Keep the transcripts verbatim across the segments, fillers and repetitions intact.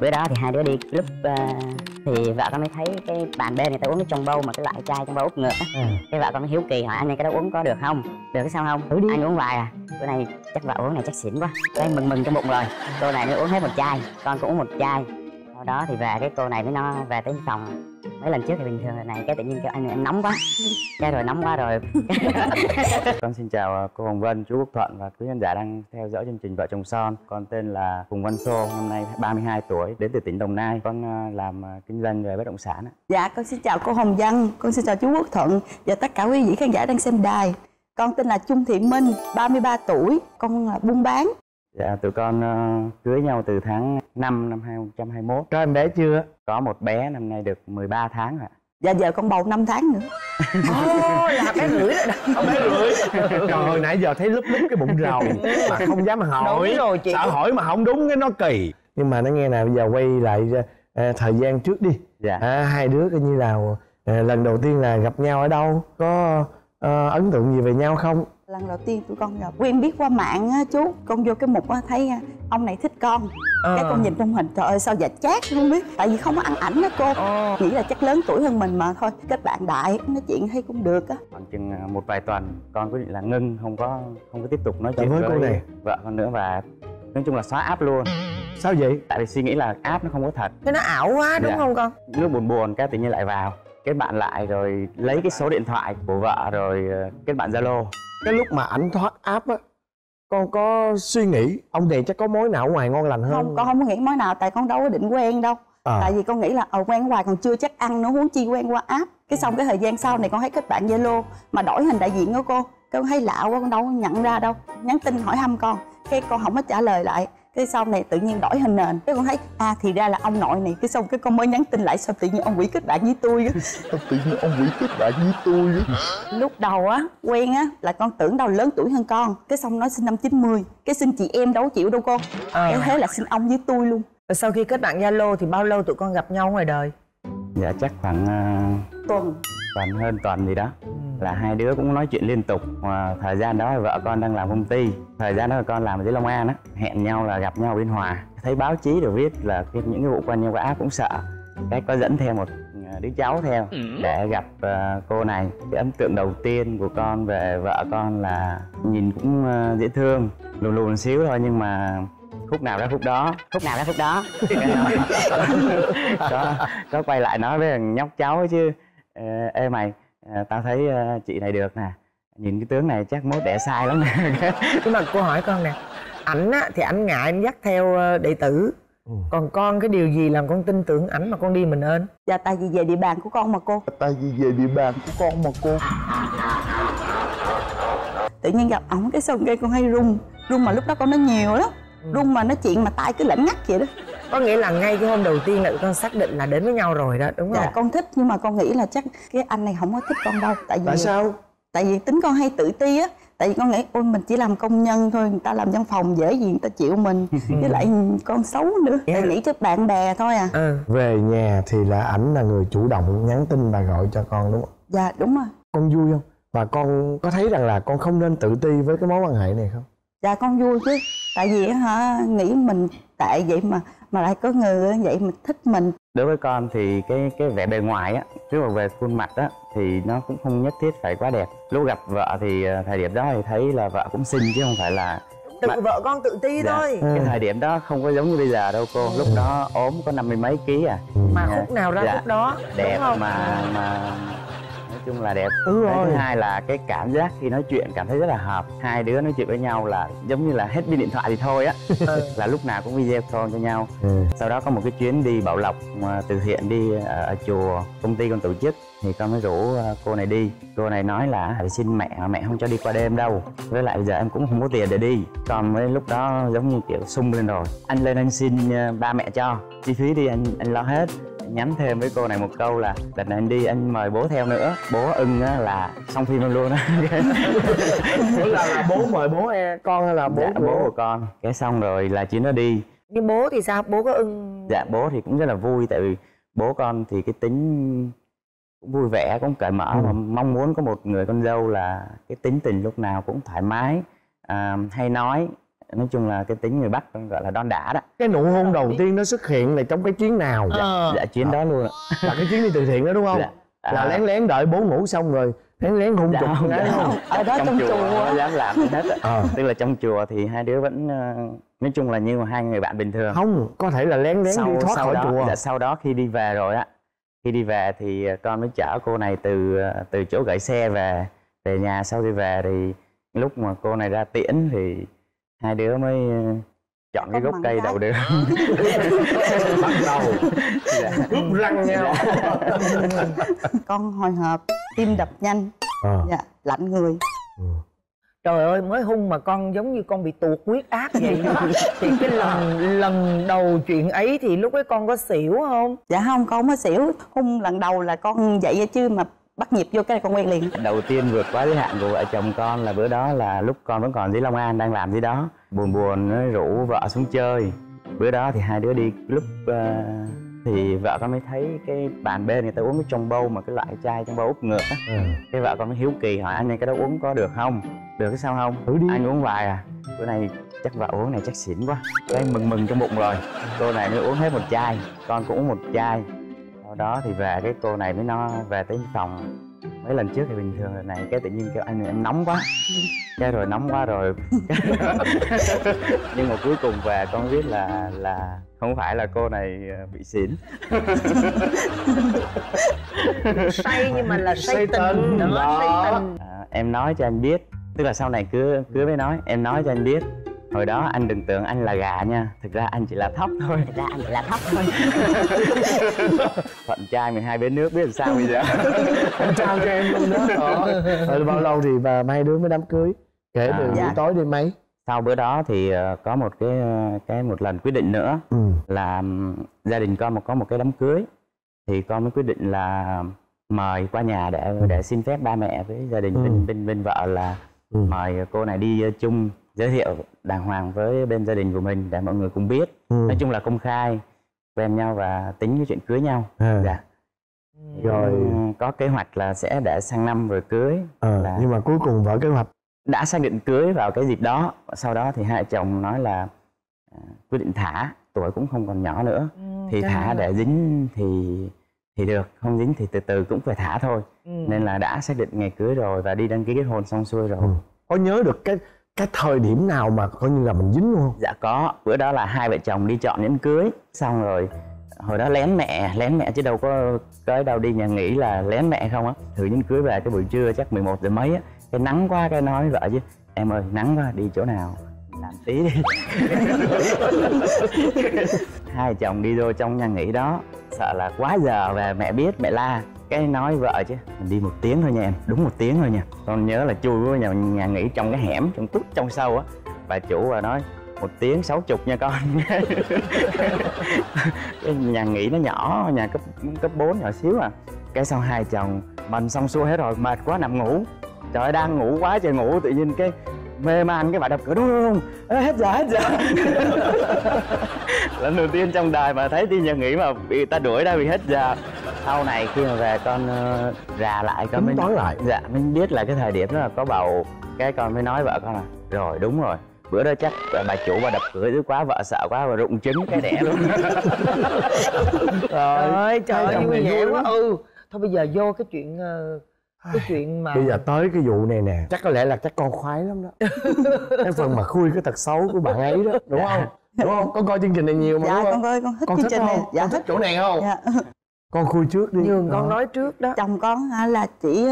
Bữa đó thì hai đứa đi lúc uh, thì vợ con mới thấy cái bàn bên người ta uống cái trong bâu mà cái loại chai trong bâu úp ngược á. Ừ. Cái vợ con mới hiếu kỳ hỏi anh ơi cái đó uống có được không? Được cái sao không? Ừ, anh uống vài à? Bữa nay chắc vợ uống này chắc xỉn quá. Cái mừng mừng trong bụng rồi. Cô này nó uống hết một chai, con cũng uống một chai. Sau đó thì về cái cô này mới nói về tới phòng. Mấy lần trước thì bình thường này cái tự nhiên kêu anh này em nóng quá. Cái rồi nóng quá rồi. Con xin chào cô Hồng Vân, chú Quốc Thuận và quý khán giả đang theo dõi chương trình Vợ chồng Son. Con tên là Phùng Văn Sô, năm nay ba mươi hai tuổi, đến từ tỉnh Đồng Nai. Con làm kinh doanh về bất động sản. Dạ, con xin chào cô Hồng Vân, con xin chào chú Quốc Thuận và tất cả quý vị khán giả đang xem đài. Con tên là Trung Thị Minh, ba mươi ba tuổi, con buôn bán. Dạ, tụi con uh, cưới nhau từ tháng năm năm hai không hai mốt. Có em bé chưa? Có một bé năm nay được mười ba tháng ạ. Dạ giờ con bầu năm tháng nữa. Ôi, là bé rưỡi rồi đó. Bé rưỡi. Trời ơi, nãy giờ thấy lúp lúp cái bụng rầu mà không dám hỏi. Đúng rồi chị. Sợ hỏi mà không đúng cái nó kỳ. Nhưng mà nó nghe nè, bây giờ quay lại à, thời gian trước đi. Dạ. À, hai đứa coi như là à, lần đầu tiên là gặp nhau ở đâu? Có à, ấn tượng gì về nhau không? Lần đầu tiên tụi con gặp quen biết qua mạng á chú. Con vô cái mục á thấy ông này thích con à. Cái con nhìn trong hình trời ơi sao dạ chát không biết. Tại vì không có ăn ảnh đó cô à. Nghĩ là chắc lớn tuổi hơn mình mà thôi. Kết bạn đại, nói chuyện hay cũng được á. Khoảng chừng một vài tuần con quyết định là ngưng, không có không có tiếp tục nói chuyện với cô này vợ con nữa. Và nói chung là xóa app luôn. Sao vậy? Tại vì suy nghĩ là app nó không có thật. Cái nó ảo quá đúng dạ. Không con? Nó buồn buồn cái tự nhiên lại vào. Kết bạn lại rồi lấy cái số điện thoại của vợ rồi kết bạn Zalo. Cái lúc mà ảnh thoát áp á, con có suy nghĩ ông này chắc có mối nào ngoài ngon lành hơn không? Con không có nghĩ mối nào, tại con đâu có định quen đâu à. Tại vì con nghĩ là ờ quen hoài còn chưa chắc ăn nó, huống chi quen qua áp. Cái xong cái thời gian sau này con thấy kết bạn Zalo mà đổi hình đại diện đó cô. Con thấy lạ quá, con đâu nhận ra đâu. Nhắn tin hỏi thăm con, cái con không có trả lời lại. Cái sau này tự nhiên đổi hình nền, cái con thấy à thì ra là ông nội này. Cái xong cái con mới nhắn tin lại, sao tự nhiên ông quỷ kết bạn với tôi á. Tự nhiên ông quỷ kết bạn với tôi á. Lúc đầu á quen á là con tưởng đâu lớn tuổi hơn con. Cái xong nói sinh năm chín mươi, cái xin chị em đâu chịu đâu con à. Cái thế là xin ông với tôi luôn. Và sau khi kết bạn Zalo thì bao lâu tụi con gặp nhau ngoài đời? Dạ chắc khoảng uh... tuần tuần hơn tuần gì đó. Ừ. Là hai đứa cũng nói chuyện liên tục. Và thời gian đó vợ con đang làm công ty, thời gian đó là con làm ở dưới Long An á. Hẹn nhau là gặp nhau ở Biên Hòa. Thấy báo chí rồi viết là những cái vụ quen nhau qua app cũng sợ. Cái có dẫn theo một đứa cháu theo để gặp cô này. Cái ấn tượng đầu tiên của con về vợ con là nhìn cũng dễ thương, lù lù một xíu thôi nhưng mà khúc nào đó khúc đó, khúc nào đó khúc đó. Có, có quay lại nói với thằng nhóc cháu chứ. Ê mày, à, tao thấy uh, chị này được nè. Nhìn cái tướng này chắc mốt đẻ sai lắm nè. Nhưng mà cô hỏi con nè, ảnh á, thì ảnh ngại anh dắt theo uh, đệ tử. Ừ. Còn con cái điều gì làm con tin tưởng ảnh mà con đi mình ơn? Dạ tại vì về địa bàn của con mà cô. Tại vì về địa bàn của con mà cô. Tự nhiên gặp ổng cái xong cái con hay run. Run mà lúc đó con nói nhiều lắm. Ừ. Run mà nói chuyện mà tai cứ lạnh ngắt vậy đó. Có nghĩa là ngay cái hôm đầu tiên là con xác định là đến với nhau rồi đó, đúng không? Dạ, con thích nhưng mà con nghĩ là chắc cái anh này không có thích con đâu. Tại vì tại sao? Tại vì tính con hay tự ti á. Tại vì con nghĩ ôi mình chỉ làm công nhân thôi, người ta làm văn phòng dễ gì người ta chịu mình. Với lại con xấu nữa. Dạ. Nghĩ cho bạn bè thôi à. Ừ. Về nhà thì là ảnh là người chủ động nhắn tin và gọi cho con đúng không? Dạ đúng rồi. Con vui không? Và con có thấy rằng là con không nên tự ti với cái mối quan hệ này không? Dạ con vui chứ. Tại vì hả nghĩ mình tại vậy mà mà lại có người vậy mà thích mình. Đối với con thì cái cái vẻ bề ngoài á, chứ mà về khuôn mặt á thì nó cũng không nhất thiết phải quá đẹp. Lúc gặp vợ thì thời điểm đó thì thấy là vợ cũng xinh chứ không phải là tự mà... vợ con tự ti dạ. Thôi. Ừ. Cái thời điểm đó không có giống như bây giờ đâu cô. Lúc đó ốm có năm mươi mấy ký à. Mà khúc nào ra dạ. Khúc đó đẹp mà mà nói chung là đẹp. Ừ rồi. Thứ hai là cái cảm giác khi nói chuyện cảm thấy rất là hợp. Hai đứa nói chuyện với nhau là giống như là hết pin điện thoại thì thôi á. Ừ. Là lúc nào cũng video call cho nhau. Ừ. Sau đó có một cái chuyến đi Bảo Lộc mà từ thiện đi ở chùa công ty con tổ chức thì con mới rủ cô này đi. Cô này nói là phải xin mẹ, mẹ không cho đi qua đêm đâu. Với lại bây giờ em cũng không có tiền để đi. Còn mới lúc đó giống như kiểu sung lên rồi. Anh lên anh xin ba mẹ cho chi phí đi anh anh lo hết. Nhắn thêm với cô này một câu là lần này anh đi anh mời bố theo nữa. Bố ưng á là xong phim luôn á. Là, là bố mời bố e con hay là bố dạ, của... bố của con. Cái xong rồi là chị nó đi. Nhưng bố thì sao? Bố có ưng? Dạ bố thì cũng rất là vui. Tại vì bố con thì cái tính cũng vui vẻ, cũng cởi mở. Ừ. Mà mong muốn có một người con dâu là cái tính tình lúc nào cũng thoải mái, à, hay nói, Nói chung là cái tính người Bắc gọi là đon đả đó. Cái nụ hôn đầu tiên nó xuất hiện là trong cái chuyến nào? Ờ. Dạ, dạ chuyến à. đó luôn ạ. Là cái chuyến đi từ thiện đó đúng không? Dạ. À. Là lén lén đợi bố ngủ xong rồi lén lén hôn dạ, chụp không, dạ, không. Ở đó trong, trong chùa không dám làm hết á. Ờ. Tức là trong chùa thì hai đứa vẫn nói chung là như hai người bạn bình thường. Không, có thể là lén lén sau, đi thoát sau khỏi đó, chùa. Dạ, sau đó khi đi về rồi á, khi đi về thì con mới chở cô này từ từ chỗ gửi xe về về nhà. Sau khi về thì lúc mà cô này ra tiễn thì hai đứa mới chọn không cái gốc cây đầu đường bắt đầu rút răng nhau. Con hồi hộp, tim đập nhanh, à. dạ, lạnh người. Ừ. Trời ơi, mới hung mà con giống như con bị tuột huyết áp vậy. Thì cái lần lần đầu chuyện ấy thì lúc ấy con có xỉu không? Dạ không, con mới xỉu. Hung lần đầu là con dậy chứ mà bắt nhịp vô cái này con quen liền. Đầu tiên vượt quá giới hạn của vợ chồng con là bữa đó là lúc con vẫn còn dưới Long An đang làm gì đó. Buồn buồn nó rủ vợ xuống chơi. Bữa đó thì hai đứa đi lúc uh, thì vợ con mới thấy cái bàn bên người ta uống cái trong bâu mà cái loại chai trong bâu úp ngược á. Ừ. Cái vợ con mới hiếu kỳ hỏi anh ơi cái đó uống có được không? Được cái sao không? Thử đi. Anh uống vài à? Bữa nay chắc vợ uống này chắc xỉn quá. Cái mừng mừng trong bụng rồi. Cô này mới uống hết một chai, con cũng uống một chai. Đó thì về cái cô này mới no về tới phòng. Mấy lần trước thì bình thường rồi này cái tự nhiên kêu anh em nóng quá, cái rồi nóng quá rồi. Nhưng mà cuối cùng về con biết là là không phải là cô này bị xỉn. Say nhưng mà là say tình đó. Say tình. À, em nói cho anh biết, tức là sau này cứ cứ mới nói em nói cho anh biết. Hồi đó anh đừng tưởng anh là gà nha, thực ra anh chỉ là thóc thôi. Thực ra anh chỉ là thóc thôi. Thuận trai mười hai bến nước biết làm sao bây giờ. Anh trao cho em luôn đó. Ờ. Bao lâu thì bà mai đứa mới đám cưới? Kể từ à, dạ. buổi tối đêm mấy? Sau bữa đó thì có một cái cái một lần quyết định nữa. Ừ. Là gia đình con mà có một cái đám cưới thì con mới quyết định là mời qua nhà để để xin phép ba mẹ với gia đình. Ừ. bên bên bên vợ là ừ. mời cô này đi chung, giới thiệu đàng hoàng với bên gia đình của mình để mọi người cũng biết. Ừ. Nói chung là công khai quen nhau và tính cái chuyện cưới nhau. À. Dạ. Rồi có kế hoạch là sẽ để sang năm rồi cưới. Ờ, là... nhưng mà cuối cùng vỡ kế hoạch. Đã xác định cưới vào cái dịp đó. Sau đó thì hai chồng nói là quyết định thả, tuổi cũng không còn nhỏ nữa. Ừ, thì thả để dính thì thì được, không dính thì từ từ cũng phải thả thôi. Ừ. Nên là đã xác định ngày cưới rồi và đi đăng ký kết hôn xong xuôi rồi. Ừ. Có nhớ được cái Cái thời điểm nào mà coi như là mình dính luôn không? Dạ có, bữa đó là hai vợ chồng đi chọn nhẫn cưới. Xong rồi, hồi đó lén mẹ, lén mẹ chứ đâu có tới đâu đi nhà nghỉ là lén mẹ không á. Thử nhẫn cưới về cái buổi trưa chắc mười một giờ mấy á. Cái nắng quá cái nói với vợ chứ em ơi nắng quá đi chỗ nào, làm tí đi. Hai chồng đi vô trong nhà nghỉ đó, sợ là quá giờ về mẹ biết mẹ la. Cái nói vợ chứ mình đi một tiếng thôi nha em, đúng một tiếng thôi nha. Con nhớ là chui vào nhà, nhà nghỉ trong cái hẻm, trong tút trong sâu á. Bà chủ bà nói một tiếng sáu chục nha con. Cái nhà nghỉ nó nhỏ, nhà cấp cấp bốn nhỏ xíu à. Cái sau hai chồng mình xong xuôi hết rồi, mệt quá nằm ngủ. Trời ơi, đang ngủ quá trời ngủ tự nhiên cái mê man cái bà đập cửa đúng không? Ê, hết giờ hết giờ. Lần đầu tiên trong đời mà thấy đi nhà nghỉ mà bị ta đuổi ra vì hết giờ. Sau này khi mà về con uh, rà lại con mới lại. Dạ mình biết là cái thời điểm đó là có bầu, cái con mới nói vợ con là rồi đúng rồi bữa đó chắc bà chủ bà đập cửa dữ quá, vợ sợ quá và rụng trứng cái đẻ luôn. Trời ơi trời ơi vui vẻ quá. Ừ thôi bây giờ vô cái chuyện uh... cái chuyện mà bây giờ tới cái vụ này nè, chắc có lẽ là chắc con khoái lắm đó. Cái phần mà khui cái tật xấu của bạn ấy đó đúng không? Đúng không? Con coi chương trình này nhiều mà. Dạ con coi, con thích con chương trình này. Dạ, con thích chỗ này không? Dạ. Con khui trước đi. Nhường con nói trước đó. Chồng con là chỉ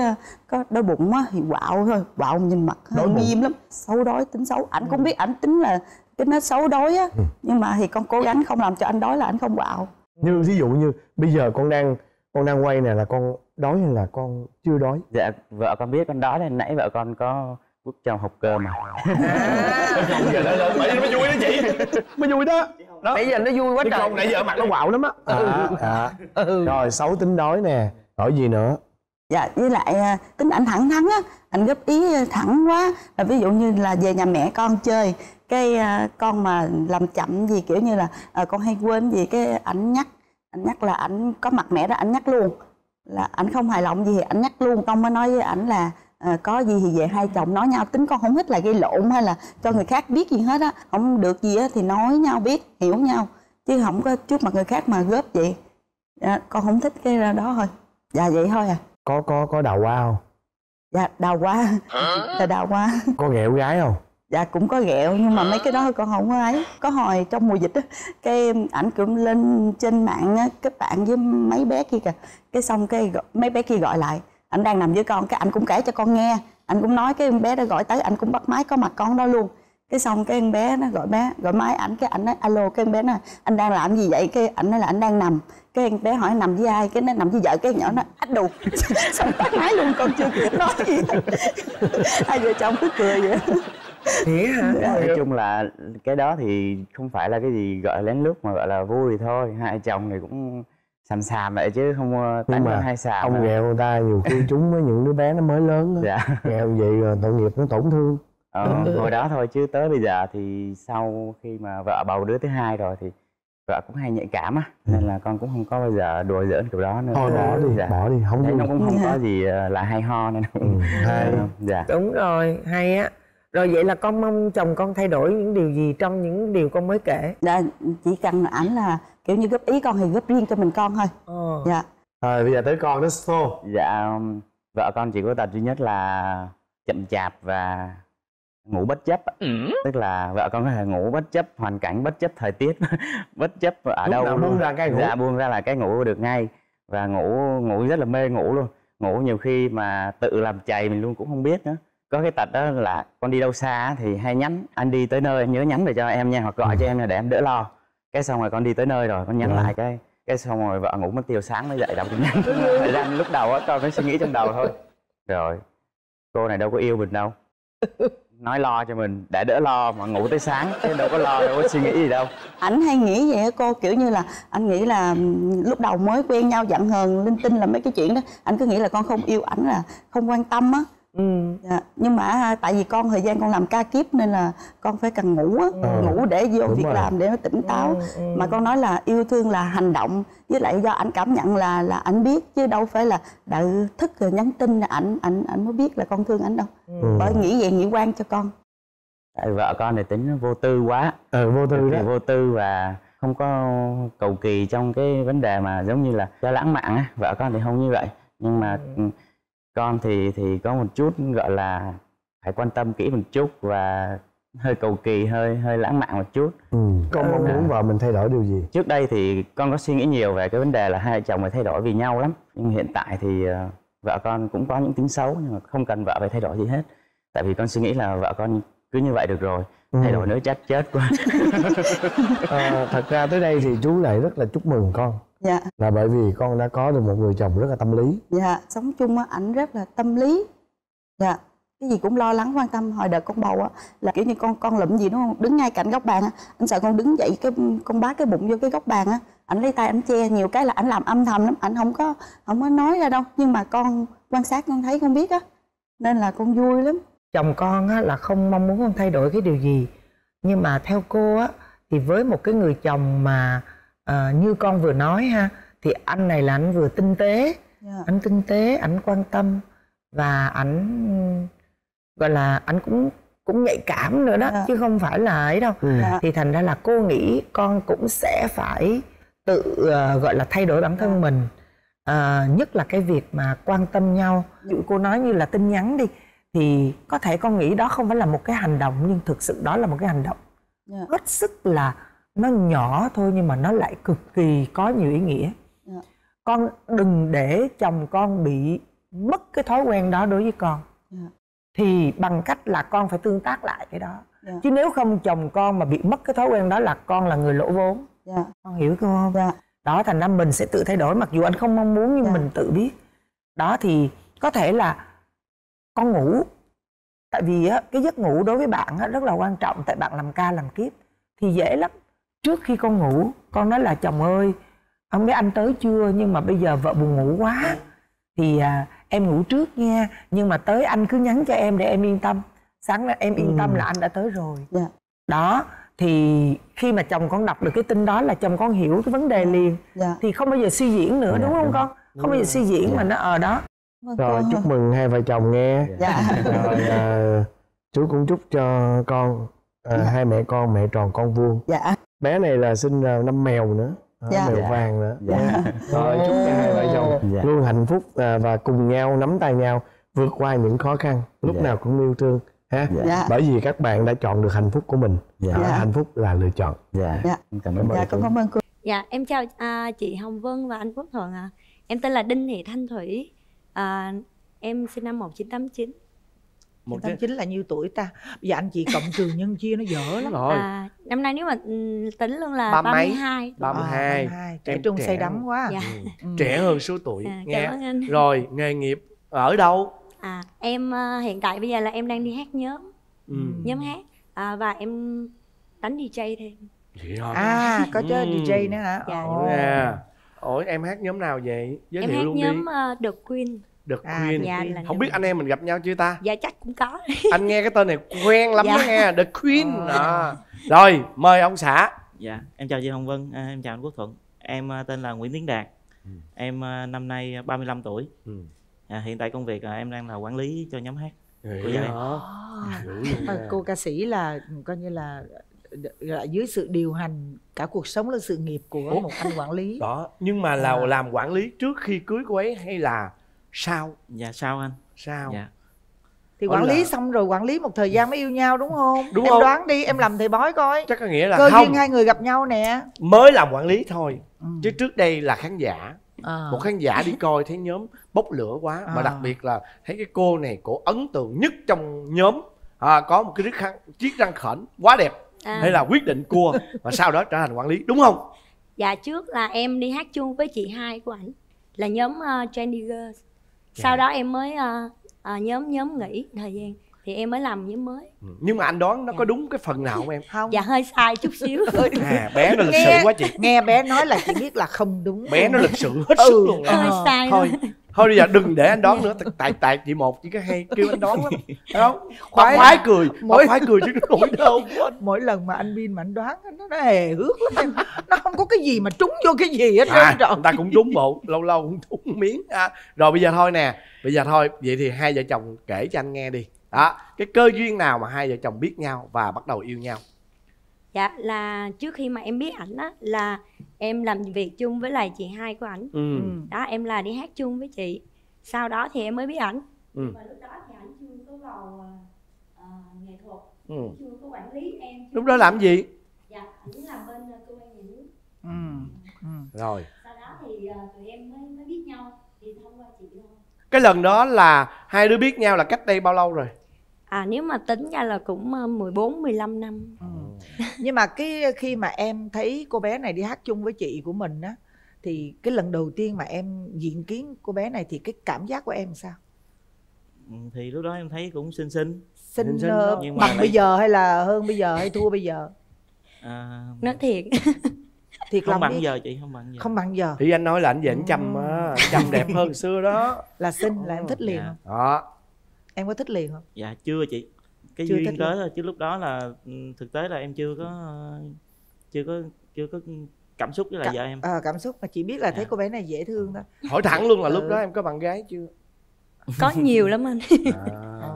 có đói bụng á thì quạo thôi, quạo nhìn mặt hơi nghiêm lắm, xấu đói, tính xấu. Ảnh cũng biết ảnh tính là tính nó xấu đói á, nhưng mà thì con cố gắng không làm cho anh đói là ảnh không quạo. Như ví dụ như bây giờ con đang con đang quay nè là con đói hay là con chưa đói? Dạ vợ con biết con đói nên nãy vợ con có quốc chồng học cơm mà. Bây giờ nó vui đó chị, mới vui đó. Nãy giờ nó vui quá trời. Nãy giờ mặt nó quạo lắm á. À, à. Rồi xấu tính đói nè, đói gì nữa? Dạ với lại tính ảnh thẳng thắn á, ảnh góp ý thẳng quá. Là ví dụ như là về nhà mẹ con chơi, cái con mà làm chậm gì kiểu như là à, con hay quên gì cái ảnh nhắc, ảnh nhắc là ảnh có mặt mẹ đó ảnh nhắc luôn. Là ảnh không hài lòng gì thì ảnh nhắc luôn. Con mới nói với ảnh là à, có gì thì về hai chồng nói nhau, tính con không thích là gây lộn hay là cho người khác biết gì hết á, không được gì á thì nói nhau biết, hiểu nhau, chứ không có trước mặt người khác mà góp vậy. À, con không thích cái ra đó thôi. Dạ vậy thôi à. Có có có đào hoa không? Dạ đào hoa. Là đào hoa. Có ghẹo gái không? Dạ cũng có ghẹo, nhưng mà mấy cái đó con không có ấy. Có hồi trong mùa dịch á, cái ảnh cũng lên trên mạng á, kết bạn với mấy bé kia kìa. Cái xong cái mấy bé kia gọi lại, ảnh đang nằm với con, cái ảnh cũng kể cho con nghe. Anh cũng nói cái bé đó gọi tới, ảnh cũng bắt máy có mặt con đó luôn. Cái xong cái bé nó gọi bé gọi máy ảnh, cái ảnh nói alo, cái bé nói anh đang làm gì vậy, cái ảnh nói là anh đang nằm, cái bé hỏi nằm với ai, cái nó nằm với vợ, cái nhỏ nó ách đù xong tắt máy luôn, con chưa kịp nói gì hai vợ chồng cứ cười vậy. Thế hả? Nói chung là cái đó thì không phải là cái gì gọi lén lút, mà gọi là vui thì thôi, hai chồng thì cũng sàm sàm vậy chứ không tán gái hay sàm. Ông ghẹo người ta nhiều khi chúng với những đứa bé nó mới lớn đó. Dạ. Ghẹo vậy rồi tội nghiệp nó tổn thương. Ờ, hồi đó thôi chứ tới bây giờ thì sau khi mà vợ bầu đứa thứ hai rồi thì vợ cũng hay nhạy cảm á, nên là con cũng không có bao giờ đùa giỡn kiểu đó nữa. Thôi bỏ đi, dạ. Bỏ đi, không thấy nó cũng không có gì là hay ho nên cũng hay. Dạ. Đúng rồi, hay á. Rồi vậy là con mong chồng con thay đổi những điều gì trong những điều con mới kể? Dạ, chỉ cần ảnh là kiểu như góp ý con thì góp riêng cho mình con thôi. Ờ. Dạ. Rồi bây giờ tới con đó Sô. Dạ, vợ con chỉ có tật duy nhất là chậm chạp và ngủ bất chấp. Ừ. Tức là vợ con có thể ngủ bất chấp hoàn cảnh, bất chấp thời tiết, bất chấp ở đâu luôn. Buông ra cái ngủ. Dạ, buông ra là cái ngủ được ngay. Và ngủ ngủ rất là mê ngủ luôn. Ngủ nhiều khi mà tự làm chày mình luôn cũng không biết nữa. Có cái tật đó là con đi đâu xa thì hay nhắn, anh đi tới nơi nhớ nhắn về cho em nha, hoặc gọi ừ. cho em để em đỡ lo. Cái xong rồi con đi tới nơi rồi con nhắn ừ. lại cái cái xong rồi vợ ngủ mất tiêu, sáng mới dậy đọc tin nhắn. Thời gian lúc đầu á con mới suy nghĩ trong đầu thôi. Rồi cô này đâu có yêu mình đâu, nói lo cho mình để đỡ lo mà ngủ tới sáng, chứ đâu có lo, đâu có suy nghĩ gì đâu. Ảnh hay nghĩ vậy cô, kiểu như là anh nghĩ là lúc đầu mới quen nhau giận hờn linh tinh là mấy cái chuyện đó, anh cứ nghĩ là con không yêu ảnh là không quan tâm á. Ừ. Dạ. Nhưng mà tại vì con thời gian con làm ca kiếp nên là con phải cần ngủ á, ừ. ngủ để vô Đúng việc rồi. làm để nó tỉnh táo. Ừ. Mà con nói là yêu thương là hành động, với lại do ảnh cảm nhận là là ảnh biết, chứ đâu phải là đợi thức rồi nhắn tin là ảnh ảnh ảnh mới biết là con thương ảnh đâu. Ừ. Bởi nghĩ vậy nghĩ quan cho con. Tại vợ con này tính vô tư quá. Ừ, vô tư đó. Vô tư và không có cầu kỳ trong cái vấn đề mà giống như là cho lãng mạn á, vợ con thì không như vậy. Nhưng mà ừ. con thì thì có một chút gọi là phải quan tâm kỹ một chút và hơi cầu kỳ, hơi hơi lãng mạn một chút. Ừ. Con mong muốn vợ mình thay đổi điều gì? Trước đây thì con có suy nghĩ nhiều về cái vấn đề là hai vợ chồng phải thay đổi vì nhau lắm. Nhưng hiện tại thì vợ con cũng có những tính xấu nhưng mà không cần vợ phải thay đổi gì hết. Tại vì con suy nghĩ là vợ con cứ như vậy được rồi, ừ. thay đổi nữa chắc chết quá. À, thật ra tới đây thì chú lại rất là chúc mừng con. Dạ. Là bởi vì con đã có được một người chồng rất là tâm lý. Dạ, sống chung á, ảnh rất là tâm lý. Dạ, cái gì cũng lo lắng quan tâm. Hồi đợt con bầu á, là kiểu như con con lụm gì đúng không, đứng ngay cạnh góc bàn á, anh sợ con đứng dậy cái con bá cái bụng vô cái góc bàn á, ảnh lấy tay ảnh che, nhiều cái là ảnh làm âm thầm lắm, ảnh không có không có nói ra đâu, nhưng mà con quan sát con thấy con biết á, nên là con vui lắm. Chồng con á là không mong muốn con thay đổi cái điều gì, nhưng mà theo cô á thì với một cái người chồng mà À, như con vừa nói ha, thì anh này là anh vừa tinh tế, yeah. anh tinh tế, anh quan tâm và anh gọi là anh cũng cũng nhạy cảm nữa đó, yeah. chứ không phải là ấy đâu. Yeah. Thì thành ra là cô nghĩ con cũng sẽ phải tự uh, gọi là thay đổi bản thân yeah. mình, uh, nhất là cái việc mà quan tâm nhau. Dụ cô nói như là tin nhắn đi, thì có thể con nghĩ đó không phải là một cái hành động, nhưng thực sự đó là một cái hành động yeah. hết sức là nó nhỏ thôi, nhưng mà nó lại cực kỳ có nhiều ý nghĩa. Dạ. Con đừng để chồng con bị mất cái thói quen đó đối với con. Dạ. Thì bằng cách là con phải tương tác lại cái đó. Dạ. Chứ nếu không chồng con mà bị mất cái thói quen đó là con là người lỗ vốn. Dạ. Con hiểu không? Dạ. Đó, thành ra mình sẽ tự thay đổi, mặc dù anh không mong muốn nhưng dạ. mình tự biết. Đó thì có thể là con ngủ. Tại vì á, cái giấc ngủ đối với bạn á, rất là quan trọng. Tại bạn làm ca làm kiếp thì dễ lắm. Trước khi con ngủ, con nói là chồng ơi, không biết anh tới chưa, nhưng mà bây giờ vợ buồn ngủ quá, thì à, em ngủ trước nha, nhưng mà tới anh cứ nhắn cho em để em yên tâm. Sáng là em yên ừ. tâm là anh đã tới rồi. Dạ. Đó, thì khi mà chồng con đọc được cái tin đó là chồng con hiểu cái vấn đề liền. Dạ. Thì không bao giờ suy diễn nữa, dạ, đúng không con? Không bao giờ suy diễn dạ. mà nó ở đó. Vâng, rồi con. Chúc mừng hai vợ chồng nghe. Dạ. Rồi à, chú cũng chúc cho con à, dạ. hai mẹ con mẹ tròn con vuông. Dạ. Bé này là sinh năm mèo nữa. Dạ. Mèo dạ. vàng nữa. Dạ. Rồi chúc cho hai vợ chồng dạ. luôn hạnh phúc à, và cùng nhau nắm tay nhau vượt qua những khó khăn, lúc dạ. nào cũng yêu thương ha. Dạ. Bởi vì các bạn đã chọn được hạnh phúc của mình. Dạ. Dạ. Hạnh phúc là lựa chọn. Dạ. Dạ. Cảm ơn dạ, cô. Dạ, em chào à, chị Hồng Vân và anh Quốc Thuận ạ. À. Em tên là Đinh Thị Thanh Thủy. À, em sinh năm một chín tám chín. một chín tám chín là nhiêu tuổi ta? Bây giờ anh chị cộng trừ nhân chia nó dở lắm rồi. À, năm nay nếu mà tính luôn là ba mươi hai. ba mươi hai. À, trẻ trung say đắm quá. Dạ. Ừ. Trẻ hơn số tuổi. À, nghe. Rồi, nghề nghiệp ở đâu? À, em hiện tại bây giờ là em đang đi hát nhóm. Ừ. Nhóm hát à, và em đánh đi jay thêm. À, có chơi ừ. đi jay nữa hả? Dạ. Ồ. Yeah. Ủa, em hát nhóm nào vậy? Giới em thiệu hát luôn nhóm uh, The Queen. The Queen. À, dạ, không biết anh em mình gặp nhau chưa ta? Dạ chắc cũng có. Anh nghe cái tên này quen lắm đó dạ. nghe. The Queen. Oh. À. Rồi mời ông xã. Dạ em chào chị Hồng Vân, à, em chào anh Quốc Thuận. Em tên là Nguyễn Tiến Đạt. Ừ. Em năm nay ba mươi lăm tuổi. Ừ. À, hiện tại công việc à, em đang là quản lý cho nhóm hát. Ừ. Của em. Oh. À, cô ca sĩ là coi như là dưới sự điều hành cả cuộc sống lẫn sự nghiệp của Ủa? Một anh quản lý đó, nhưng mà là à. Làm quản lý trước khi cưới cô ấy hay là sao? Dạ sao anh sao dạ. thì quản là... lý xong rồi quản lý một thời gian mới yêu nhau đúng không? Đúng em không? Đoán đi, em làm thầy bói coi. Chắc có nghĩa là cơ không. duyên hai người gặp nhau nè, mới làm quản lý thôi. Ừ. Chứ trước đây là khán giả. À. Một khán giả đi coi thấy nhóm bốc lửa quá, mà à. Đặc biệt là thấy cái cô này, cổ ấn tượng nhất trong nhóm. À, có một cái chiếc răng khểnh quá đẹp. À. Hay là quyết định cua và sau đó trở thành quản lý đúng không? Dạ trước là em đi hát chung với chị hai của ảnh là nhóm uh, Teenagers. Sau yeah. đó em mới uh, uh, nhóm nhóm nghỉ thời gian thì em mới làm nhóm mới. Ừ. Nhưng mà anh đoán nó dạ. có đúng cái phần nào không em? Không. Dạ hơi sai chút xíu. À, bé nó lịch nghe, sự quá chị. Nghe bé nói là chị biết là không đúng. Bé nó lịch sự hết sức luôn. Hơi à. Sai thôi. Luôn. Thôi bây giờ đừng để anh đoán nữa, tại tại chị một chỉ có hay kêu anh đoán lắm, phải không? Khoái khoái cười, mỗi khoái cười chứ nó nổi đâu. Mỗi lần mà anh Bin mà anh đoán nó nó hề hước lắm em, nó không có cái gì mà trúng vô cái gì hết trơn rồi. Người ta cũng trúng bộ, lâu lâu cũng trúng miếng. À, rồi bây giờ thôi nè, bây giờ thôi, vậy thì hai vợ chồng kể cho anh nghe đi. Đó, cái cơ duyên nào mà hai vợ chồng biết nhau và bắt đầu yêu nhau? Dạ là trước khi mà em biết ảnh á là em làm việc chung với lại chị hai của ảnh. Ừ. Đó em là đi hát chung với chị. Sau đó thì em mới biết ảnh. Ừ. Và lúc đó thì ảnh chưa có vào uh, nghệ thuật. Ừ. Chưa có quản lý em. Lúc đó làm gì? Dạ ảnh làm bên uh, cơ quan nhà nước. Ừ. Ừ. Rồi. Sau đó thì uh, tụi em mới, mới biết nhau thì thông qua chị thôi. Cái lần đó là hai đứa biết nhau là cách đây bao lâu rồi? À nếu mà tính ra là cũng mười bốn mười lăm năm. Ừ. Nhưng mà cái khi mà em thấy cô bé này đi hát chung với chị của mình á, thì cái lần đầu tiên mà em diện kiến cô bé này thì cái cảm giác của em sao? Thì lúc đó em thấy cũng xinh xinh. Xinh, xinh uh, nhưng mà bằng lại... bây giờ hay là hơn bây giờ hay thua bây giờ? À... Nói thiệt. Thiệt không bằng đi. Giờ chị, không bằng giờ. Không bằng giờ. Thì anh nói là anh về anh chăm á, anh chăm đẹp hơn xưa đó. Là xinh là em thích liền. Dạ. Đó. Em có thích liền không? Dạ chưa chị. Cái chưa duyên tới thôi, chứ lúc đó là thực tế là em chưa có chưa có chưa có cảm xúc với lại C vợ em. À, cảm xúc mà chị biết là dạ. thấy cô bé này dễ thương thôi. Hỏi thẳng luôn là ừ. lúc đó em có bạn gái chưa? Có nhiều lắm anh. À,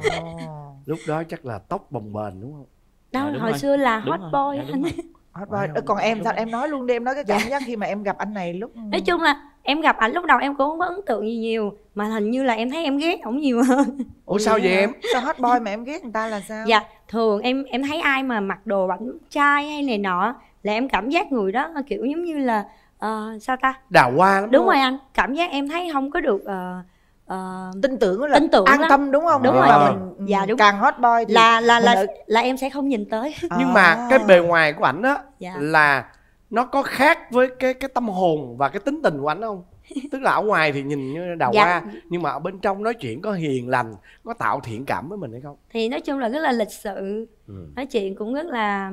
lúc đó chắc là tóc bồng bềnh đúng không? Đâu à, đúng hồi rồi. Xưa là hot đúng boy anh. Dạ, hot boy. Đúng còn đúng em đúng sao rồi. Em nói luôn đi, em nói cái cảm giác khi mà em gặp anh này lúc nói chung là em gặp ảnh lúc đầu em cũng không có ấn tượng gì nhiều, mà hình như là em thấy em ghét ổng nhiều hơn. Ủa sao vậy em? Sao hot boy mà em ghét người ta là sao? Dạ thường em em thấy ai mà mặc đồ bảnh trai hay này nọ là em cảm giác người đó kiểu giống như là uh, sao ta đào hoa lắm. Đúng rồi anh, cảm giác em thấy không có được uh, uh, tin tưởng là tin tưởng an lắm. Tâm đúng không? Đúng rồi. Rồi mình dạ đúng càng hot boy thì là là là, là là em sẽ không nhìn tới. À. Nhưng mà cái bề ngoài của ảnh á dạ. là nó có khác với cái cái tâm hồn và cái tính tình của ảnh không? Tức là ở ngoài thì nhìn như đào dạ. hoa, nhưng mà ở bên trong nói chuyện có hiền lành, có tạo thiện cảm với mình hay không? Thì nói chung là rất là lịch sự. Ừ. Nói chuyện cũng rất là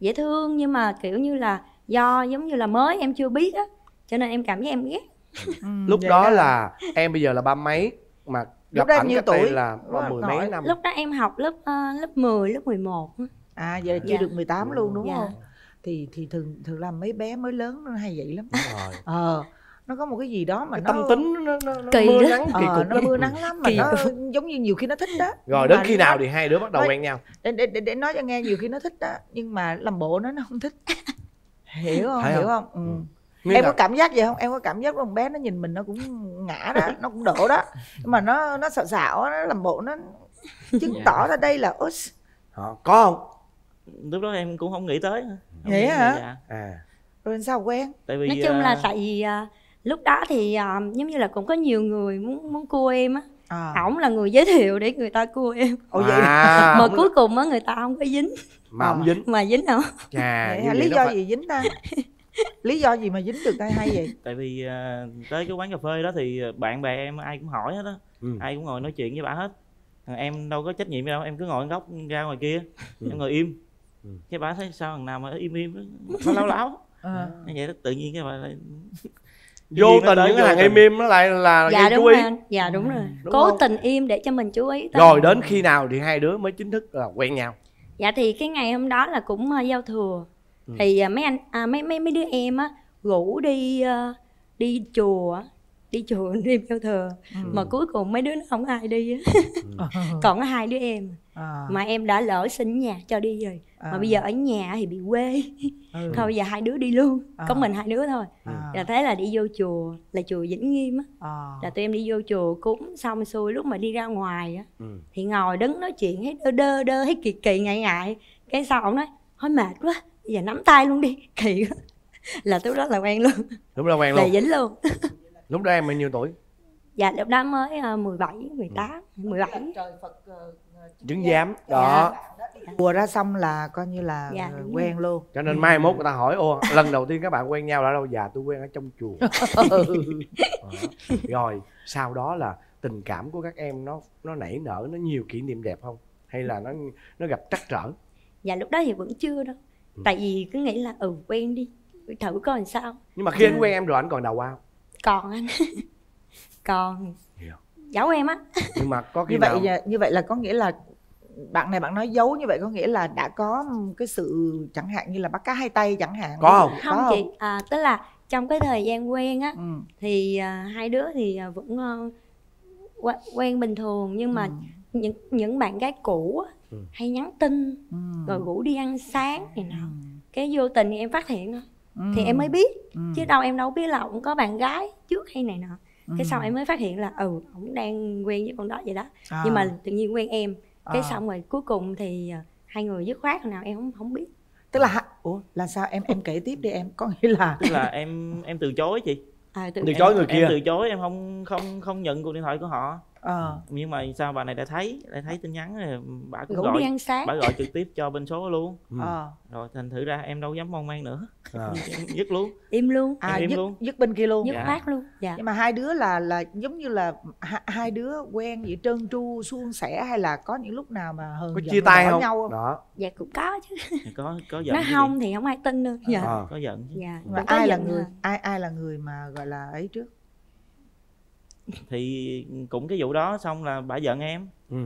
dễ thương, nhưng mà kiểu như là do giống như là mới em chưa biết á, cho nên em cảm giác em ghét. Ừ, lúc đó, đó là em bây giờ là ba mấy mà gặp ảnh nhiêu tuổi là ba mười mấy năm. Lúc đó em học lớp uh, lớp mười, lớp mười một. À giờ dạ. chưa được mười tám luôn đúng dạ. không? Thì thì thường thường là mấy bé mới lớn nó hay vậy lắm. Đúng rồi. Ờ, nó có một cái gì đó mà cái nó tâm tính nó, nó, nó kỳ mưa nắng kỳ ờ, cục nó mưa nắng lắm mà kỳ nó cục. Giống như nhiều khi nó thích đó, rồi đến khi nào nó... thì hai đứa bắt đầu nói, quen nhau để, để, để nói cho nghe, nhiều khi nó thích đó nhưng mà làm bộ nó nó không thích, hiểu không? Thấy hiểu không, không? Ừ. Nên em là... có cảm giác gì không? Em có cảm giác con bé nó nhìn mình nó cũng ngã đó, nó cũng đổ đó, nhưng mà nó nó xạo xạo, nó làm bộ, nó chứng tỏ ra đây là út có không? Lúc đó em cũng không nghĩ tới. Không vậy nghĩ hả? Dạ. À. Rồi sao quen? Tại vì nói chung uh... là tại vì uh, lúc đó thì uh, giống như là cũng có nhiều người muốn muốn cua em á. Ổng à. là người giới thiệu để người ta cua em. Ồ vậy. À, mà cuối cùng á người ta không có dính. Mà không dính. Mà dính không? Chà, vậy vậy lý do phải... gì dính ta? Lý do gì mà dính được tay hay vậy? Tại vì uh, tới cái quán cà phê đó thì bạn bè em ai cũng hỏi hết á. Ừ. Ai cũng ngồi nói chuyện với bà hết. Em đâu có trách nhiệm gì đâu, em cứ ngồi góc ra ngoài kia, ừ. em ngồi im. Ừ. Cái bà thấy sao thằng nào mà im im nó láo láo à. Vậy đó, tự nhiên cái bà lại vô tình những cái thằng im im nó lại là dạ, gây chú ý rồi. Dạ đúng rồi, đúng cố không? Tình im để cho mình chú ý tới. Rồi đến khi nào thì hai đứa mới chính thức là quen nhau? Dạ thì cái ngày hôm đó là cũng uh, giao thừa, ừ. thì uh, mấy anh à, mấy mấy mấy đứa em á uh, rủ đi uh, đi chùa đi chùa đi giao thừa, ừ. mà cuối cùng mấy đứa nó không ai đi á. Ừ. Còn có hai đứa em à. mà em đã lỡ xin nhà cho đi rồi à. mà bây giờ ở nhà thì bị quê, ừ. thôi bây giờ hai đứa đi luôn à. có mình hai đứa thôi à. Là thế là đi vô chùa, là chùa Vĩnh Nghiêm á à. là tụi em đi vô chùa cúng xong xuôi, lúc mà đi ra ngoài á ừ. thì ngồi đứng nói chuyện hết đơ đơ đơ hết kỳ kỳ ngại ngại, cái sau ổng nói thôi mệt quá bây giờ nắm tay luôn đi, kỳ quá. Là lúc đó là quen luôn, đúng là quen luôn, là dính luôn. Lúc đó em bao nhiêu tuổi? Dạ lúc đó mới uh, mười bảy, mười tám, mười bảy. Trời Phật chứng giám đó. Vừa ra xong là coi như là dạ, quen rồi. Luôn. Cho nên mai mốt người ta hỏi ô lần đầu tiên các bạn quen nhau là đâu? Dạ tôi quen ở trong chùa. Rồi sau đó là tình cảm của các em nó nó nảy nở, nó nhiều kỷ niệm đẹp không? Hay là nó nó gặp trắc trở? Dạ lúc đó thì vẫn chưa đâu. Ừ. Tại vì cứ nghĩ là ừ quen đi, thử coi làm sao. Nhưng mà khi anh quen em rồi anh còn đầu ao. Còn anh còn yeah. giấu em á. Nhưng mà có cái như nào... vậy như vậy là có nghĩa là bạn này bạn nói giấu như vậy có nghĩa là đã có cái sự chẳng hạn như là bắt cá hai tay chẳng hạn, có không? Không, có chị không? À, tức là trong cái thời gian quen á ừ. thì à, hai đứa thì vẫn à, quen bình thường, nhưng mà ừ. những những bạn gái cũ á, ừ. hay nhắn tin ừ. rồi rủ đi ăn sáng này nọ, ừ. cái vô tình thì em phát hiện thôi. Ừ. Thì em mới biết, ừ. chứ đâu em đâu biết là ổng có bạn gái trước hay này nọ, ừ. cái sau em mới phát hiện là ừ ổng đang quen với con đó vậy đó à. Nhưng mà tự nhiên quen em cái à. xong rồi cuối cùng thì hai người dứt khoát nào em không không biết. Tức là ủa là sao em em kể tiếp đi em, có nghĩa là tức là em em từ chối chị à, từ... từ chối em, người kia em từ chối, em không không không nhận cuộc điện thoại của họ à. Nhưng mà sao bà này đã thấy đã thấy tin nhắn rồi, bà cứ gọi đi ăn sáng, bà gọi trực tiếp cho bên số luôn à. Rồi thành thử ra em đâu dám mong man nữa à. Dứt luôn, im luôn à, em im dứt, luôn dứt bên kia luôn, dứt dạ. phát luôn dạ. Nhưng mà hai đứa là là giống như là hai đứa quen vậy trơn tru suôn sẻ, hay là có những lúc nào mà hờn có chia tay không? Nhau không đó. Dạ cũng có chứ, có có giận, nó không gì? Thì không ai tin được dạ. à. Có giận chứ dạ. Mà ai là người à. ai ai là người mà gọi là ấy trước? Thì cũng cái vụ đó xong là bà giận em, ừ.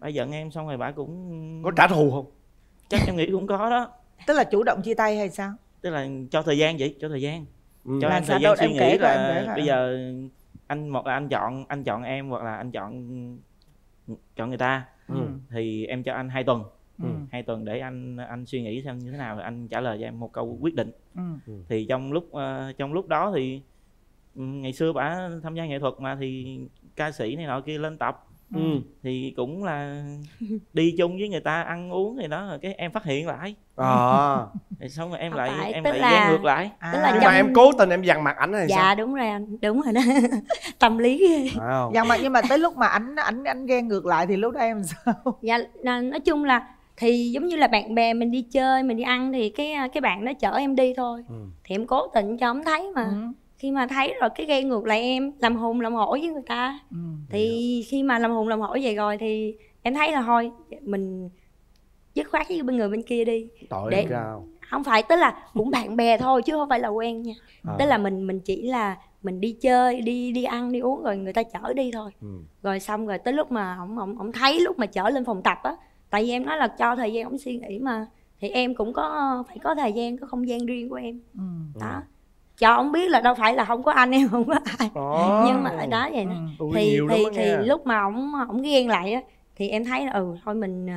bà giận em xong rồi bà cũng có trả thù không? Chắc em nghĩ cũng có đó. Tức là chủ động chia tay hay sao? Tức là cho thời gian vậy, cho thời gian, ừ. cho là em thời gian suy nghĩ là bây giờ anh một là anh chọn anh chọn em hoặc là anh chọn chọn người ta, ừ. thì em cho anh hai tuần, ừ. hai tuần để anh anh suy nghĩ xem như thế nào, anh trả lời cho em một câu quyết định. Ừ. Thì trong lúc uh, trong lúc đó thì ngày xưa bả tham gia nghệ thuật mà thì ca sĩ này nọ kia lên tập, ừ. thì cũng là đi chung với người ta ăn uống thì đó, cái em phát hiện lại à. Xong rồi em à, lại em lại là... ghen ngược lại à. Tức là nhưng trong... mà em cố tình em dằn mặt ảnh hay dạ, sao? Dạ đúng rồi anh, đúng rồi đó. Tâm lý wow. dằn mặt, nhưng mà tới lúc mà ảnh ảnh ảnh ghen ngược lại thì lúc đó em sao? Dạ nói chung là thì giống như là bạn bè mình đi chơi mình đi ăn thì cái cái bạn đó chở em đi thôi, ừ. thì em cố tình cho ổng thấy mà, ừ. khi mà thấy rồi cái ghen ngược lại em làm hùng làm hổ với người ta, ừ, thì khi mà làm hùng làm hổ vậy rồi thì em thấy là thôi mình dứt khoát với bên người bên kia đi. Tội để rào. Không phải, tức là cũng bạn bè thôi chứ không phải là quen nha, à. Tức là mình mình chỉ là mình đi chơi đi đi ăn đi uống rồi người ta chở đi thôi, ừ. rồi xong rồi tới lúc mà ổng ổng ổng thấy lúc mà chở lên phòng tập á, tại vì em nói là cho thời gian ổng suy nghĩ mà, thì em cũng có phải có thời gian có không gian riêng của em, ừ. đó. cho ông biết là đâu phải là không có anh em không có ai. Ồ, nhưng mà lại đó vậy nè. Ừ, thì thì, thì lúc mà ổng ổng ghen lại á thì em thấy là ừ thôi mình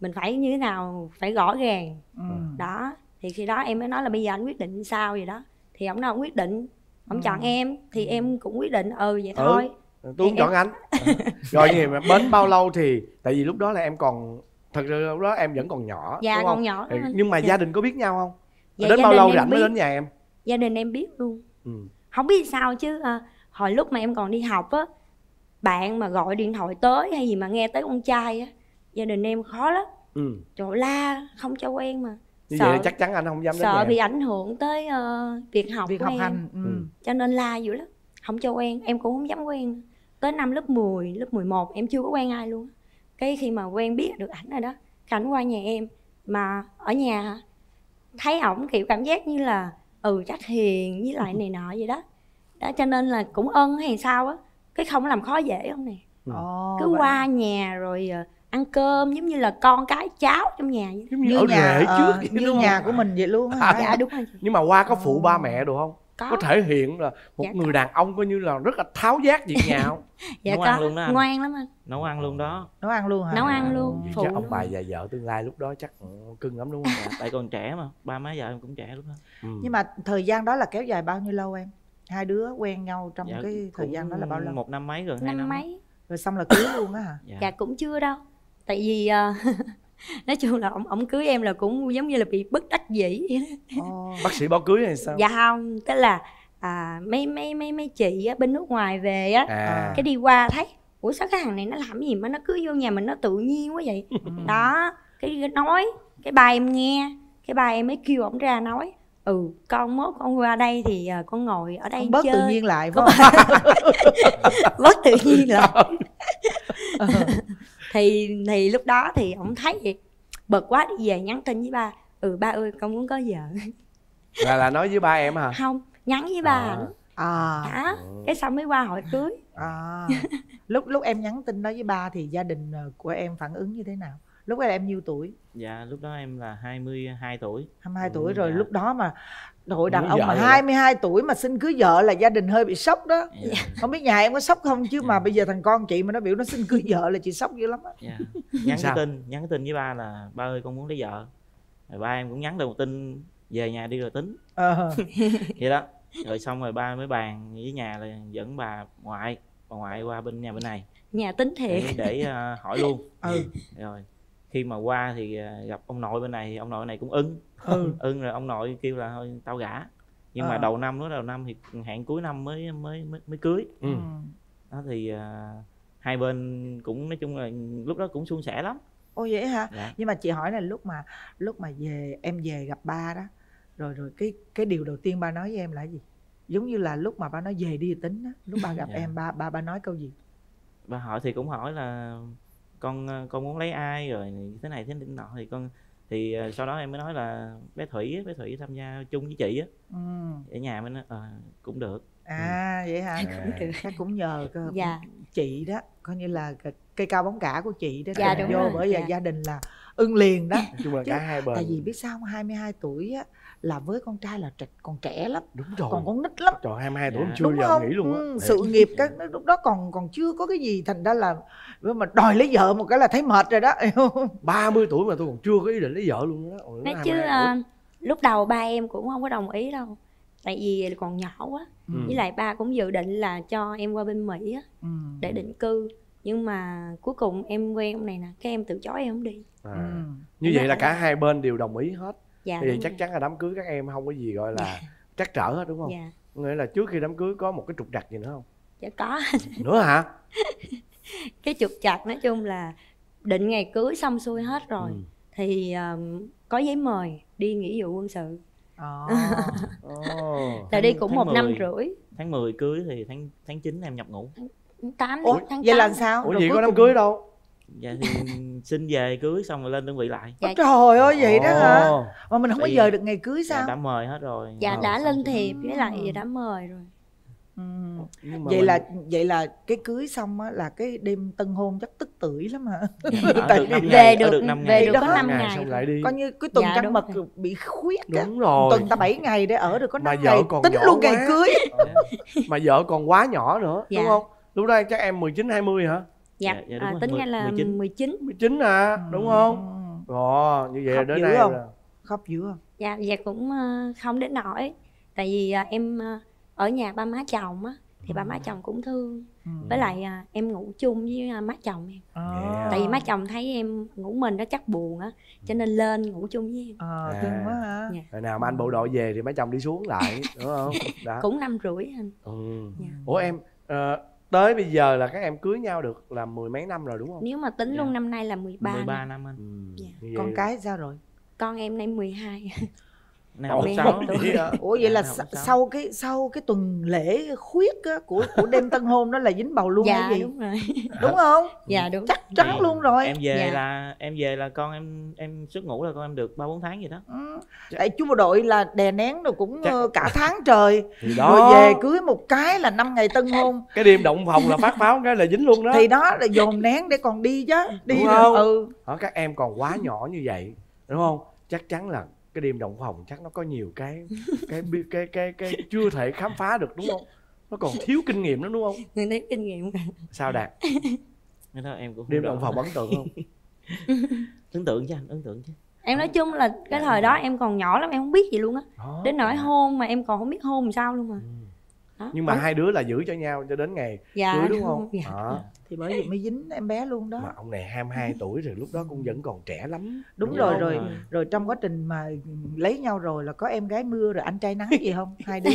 mình phải như thế nào phải rõ ràng. Ừ. Đó thì khi đó em mới nói là bây giờ anh quyết định sao vậy đó, thì ổng nào quyết định ổng ừ. chọn em thì em cũng quyết định ừ vậy ừ. thôi tôi cũng chọn em... anh à. Rồi thì mà bến bao lâu thì tại vì lúc đó là em còn thật sự lúc đó em vẫn còn nhỏ dạ đúng còn không? Nhỏ thì, nhưng mà dạ. gia đình có biết nhau không dạ, đến bao lâu rảnh mới đến nhà em? Gia đình em biết luôn. Ừ. Không biết sao chứ à, hồi lúc mà em còn đi học á, bạn mà gọi điện thoại tới hay gì mà nghe tới con trai á, gia đình em khó lắm. Ừ. Trời la không cho quen mà. Như sợ, vậy chắc chắn anh không dám đến nhà. Sợ bị ảnh hưởng tới uh, việc học việc của học em. Hành. Ừ. Cho nên la dữ lắm, không cho quen, em cũng không dám quen. Tới năm lớp mười, lớp mười một em chưa có quen ai luôn. Cái khi mà quen biết được ảnh rồi đó, ảnh qua nhà em mà ở nhà thấy ổng kiểu cảm giác như là ừ chắc hiền với lại này nọ vậy đó. Đó cho nên là cũng ân hay sao á, cái không làm khó dễ không nè. Ừ. Cứ vậy. Qua nhà rồi ăn cơm giống như là con cái cháu trong nhà vậy. Giống như ở rể trước vậy, như nhà của mình vậy luôn à, dạ đúng rồi. Nhưng mà qua có phụ ba mẹ được không? Có, có thể hiện là một dạ, người có. Đàn ông coi như là rất là tháo vát việc nhà không? Dạ nấu có, ăn luôn đó anh. Ngoan lắm anh. Nấu ăn luôn đó. Nấu ăn luôn hả? Nấu ăn luôn. Chắc ông bà già vợ tương lai lúc đó chắc cưng lắm đúng không? Tại còn trẻ mà, ba má vợ em cũng trẻ lúc đó. Ừ. Nhưng mà thời gian đó là kéo dài bao nhiêu lâu em? Hai đứa quen nhau trong dạ, cái thời gian đó là bao lâu? Một năm mấy rồi, hai năm, năm mấy. Rồi xong là cưới luôn á hả? Dạ. Dạ cũng chưa đâu. Tại vì uh, nói chung là ổng ổng cưới em là cũng giống như là bị bức đắc dĩ vậy đó. Oh. Bác sĩ báo cưới hay sao? Dạ không, tức là à, mấy mấy mấy mấy chị á, bên nước ngoài về á, à. Cái đi qua thấy ủa sao cái thằng này nó làm gì mà nó cứ vô nhà mình nó tự nhiên quá vậy. Đó, cái nói, cái bà em nghe, cái bà em mới kêu ổng ra nói ừ con mốt con qua đây thì uh, con ngồi ở đây con bớt chơi. Tự nhiên lại phải không? Bớt tự nhiên lại. thì thì lúc đó thì ổng thấy vậy bực quá đi về nhắn tin với ba ừ ba ơi con muốn có vợ. Là là nói với ba em hả? Không, nhắn với ba à. À. Đó, cái xong mới qua hỏi cưới à. Lúc lúc em nhắn tin đó với ba thì gia đình của em phản ứng như thế nào? Lúc đó là em nhiêu tuổi? Dạ lúc đó em là hai mươi hai tuổi. hai mươi hai ừ, tuổi rồi dạ. Lúc đó mà đội đàn ông mà hai mươi hai tuổi mà xin cưới vợ là gia đình hơi bị sốc đó. Dạ. Không biết nhà em có sốc không chứ dạ. Mà bây giờ thằng con chị mà nó biểu nó xin cưới vợ là chị sốc dữ lắm á. Dạ. Nhắn cái tin, nhắn cái tin với ba là ba ơi con muốn lấy vợ. Rồi ba em cũng nhắn được một tin về nhà đi rồi tính. Ờ. Vậy đó. Rồi xong rồi ba mới bàn với nhà là dẫn bà ngoại, bà ngoại qua bên nhà bên này. Nhà tính thiệt. Để, để uh, hỏi luôn. Ừ. Rồi. Khi mà qua thì gặp ông nội bên này thì ông nội bên này cũng ưng ừ. Ưng rồi ông nội kêu là thôi tao gả. Nhưng à. Mà đầu năm nữa đầu năm thì hẹn cuối năm mới mới mới, mới cưới ừ. Đó thì uh, hai bên cũng nói chung là lúc đó cũng suôn sẻ lắm. Ô vậy hả? Dạ. Nhưng mà chị hỏi là lúc mà lúc mà về em về gặp ba đó rồi rồi cái cái điều đầu tiên ba nói với em là gì? Giống như là lúc mà ba nói về đi tính đó, lúc ba gặp dạ. Em ba ba ba nói câu gì? Ba hỏi thì cũng hỏi là con con muốn lấy ai rồi thế này thế nọ thì con thì uh, sau đó em mới nói là bé Thủy bé Thủy tham gia chung với chị á ừ. Ở nhà mình nói, à, cũng được à ừ. Vậy hả cũng à. Cũng nhờ uh, dạ. Chị đó coi như là cây cao bóng cả của chị đó dạ, vô rồi. Bởi vì dạ. Gia đình là ưng liền đó chung là cả hai bên. Tại vì biết sao không hai mươi hai tuổi á là với con trai là còn trẻ lắm đúng rồi còn con nít lắm trời hai mươi hai tuổi dạ. Chưa đúng giờ không? Nghỉ luôn á ừ, sự nghiệp các lúc đó còn còn chưa có cái gì thành ra là mà đòi lấy vợ một cái là thấy mệt rồi đó ba mươi tuổi mà tôi còn chưa có ý định lấy vợ luôn đó. Ôi, nói chứ à, lúc đầu ba em cũng không có đồng ý đâu tại vì còn nhỏ quá ừ. Với lại ba cũng dự định là cho em qua bên Mỹ á ừ. Để định cư nhưng mà cuối cùng em quen ông này nè cái em từ chối em không đi à. Ừ. Như em vậy là cả hai bên đều đồng ý hết. Dạ, thì chắc rồi. Chắn là đám cưới các em không có gì gọi là dạ. Trắc trở hết đúng không? Dạ. Nghĩa là trước khi đám cưới có một cái trục trặc gì nữa không? Dạ có. Nữa hả? Cái trục trặc nói chung là định ngày cưới xong xuôi hết rồi ừ. Thì um, có giấy mời đi nghĩa vụ quân sự à. Oh. Là đi cũng một năm rưỡi. Tháng mười cưới thì tháng tháng chín em nhập ngũ. Tháng tám đến tháng tám. Vậy là sao? Ủa gì có đám cùng... cưới đâu? Dạ thì xin về cưới xong rồi lên đơn vị lại dạ. Trời ơi vậy đó hả? Mà mình không có dời được ngày cưới sao? Dạ, đã mời hết rồi. Dạ đã lên thiệp với lại đã mời rồi. Ừ. Nhưng mà vậy mình... là vậy là cái cưới xong á là cái đêm tân hôn chắc tức tưởi lắm hả? Tại vì về được về ngày, được có năm ngày, ngày xong lại đi. Coi như cái tuần dạ, trăng mật rồi. Bị khuyết á. Đúng rồi. Tuần ta bảy ngày để ở được có năm ngày. Tính luôn quá. Ngày cưới. Mà vợ còn quá nhỏ nữa, dạ. Đúng không? Lúc đây chắc em mười chín hai mươi hả? Dạ, dạ, dạ đúng à, tính ra là mười chín. mười chín à, đúng không? Rồi, như vậy đến nay là khóc dữ không? Dạ, dạ cũng không đến nỗi. Tại vì em ở nhà ba má chồng á thì ba má chồng cũng thương, ừ. với lại à, em ngủ chung với má chồng em, yeah. tại vì má chồng thấy em ngủ mình nó chắc buồn á, cho nên lên ngủ chung với em. Ờ, thương quá hả? Dạ. Rồi nào mà anh bộ đội về thì má chồng đi xuống lại, đúng không? Đã. Cũng năm rưỡi anh. Ừ. Dạ. Ủa em à, tới bây giờ là các em cưới nhau được là mười mấy năm rồi đúng không? Nếu mà tính dạ. luôn năm nay là mười ba năm anh. Ừ. Dạ. Con cái sao rồi? Con em nay mười hai. Nào sáu. Ủa vậy là sau cái sau cái tuần lễ khuyết á, của của đêm tân hôn đó là dính bầu luôn hay dạ, gì? Đúng rồi. Đúng không? Dạ đúng. Chắc chắn dạ. luôn rồi. Em về dạ. là em về là con em em xuất ngủ là con em được ba bốn tháng gì đó. Ừ. Tại chú bộ đội là đè nén rồi cũng chắc... cả tháng trời. Thì đó. Rồi về cưới một cái là năm ngày tân hôn. Cái đêm động phòng là phát pháo cái là dính luôn đó. Thì đó là dồn nén để còn đi chứ. Đi đúng không? Ừ. Ở các em còn quá nhỏ như vậy, đúng không? Chắc chắn là cái đêm động phòng chắc nó có nhiều cái cái cái cái cái chưa thể khám phá được đúng không? Nó còn thiếu kinh nghiệm nữa đúng không? Người thiếu kinh nghiệm sao Đạt? Thôi, em cũng đêm động phòng ấn tượng không? Ấn tượng chứ anh, ấn tượng chứ. Em nói chung là cái thời đó em còn nhỏ lắm, em không biết gì luôn á. Đến nỗi hôn mà em còn không biết hôn làm sao luôn mà. Ừ. Nhưng mà hai đứa là giữ cho nhau cho đến ngày dạ, cưới đúng, đúng không? Dạ. À. Thì bởi vì mới dính em bé luôn đó. Mà ông này hai mươi hai tuổi rồi, lúc đó cũng vẫn còn trẻ lắm. Đúng, đúng rồi, rồi, rồi rồi trong quá trình mà lấy nhau rồi là có em gái mưa rồi anh trai nắng gì không? Hai đứa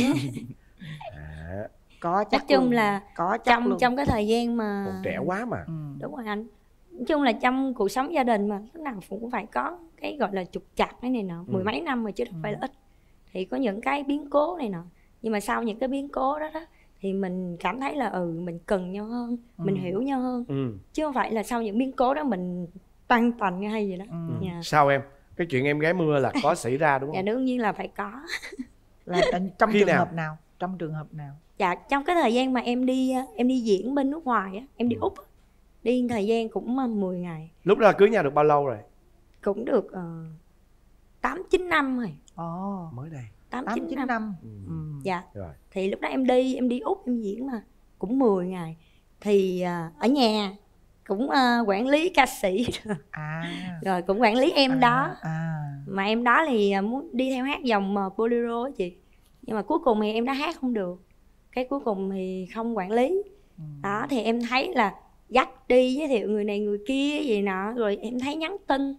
à. Có chắc. Nói chung luôn. Là có chắc trong, trong cái thời gian mà còn trẻ quá mà ừ. Đúng rồi anh. Nói chung là trong cuộc sống gia đình mà lúc nào cũng phải có cái gọi là trục trặc cái này nọ. Mười ừ. mấy năm rồi chứ đâu ừ. phải là ít. Thì có những cái biến cố này nọ. Nhưng mà sau những cái biến cố đó đó thì mình cảm thấy là ừ mình cần nhau hơn, ừ. mình hiểu nhau hơn, ừ. chứ không phải là sau những biến cố đó mình tăng tành hay gì đó. Ừ. Yeah. Sao em? Cái chuyện em gái mưa là có xảy ra đúng không? Dạ đương nhiên là phải có. Là trong khi trường nào? Hợp nào? Trong trường hợp nào? Dạ trong cái thời gian mà em đi em đi diễn bên nước ngoài á, em đi ừ. Úc á, đi thời gian cũng mười ngày. Lúc đó cưới nhau được bao lâu rồi? Cũng được tám uh, chín năm rồi. Ồ, mới đây. tám chín năm. Ừ. Ừ. Dạ. Rồi. Thì lúc đó em đi, em đi Úc em diễn mà cũng mười ngày. Thì uh, ở nhà cũng uh, quản lý ca sĩ rồi. À. Rồi cũng quản lý em à. Đó. À. Mà em đó thì uh, muốn đi theo hát dòng uh, bolero á chị. Nhưng mà cuối cùng thì em đã hát không được. Cái cuối cùng thì không quản lý. Ừ. Đó thì em thấy là dắt đi giới thiệu người này người kia gì nọ, rồi em thấy nhắn tin,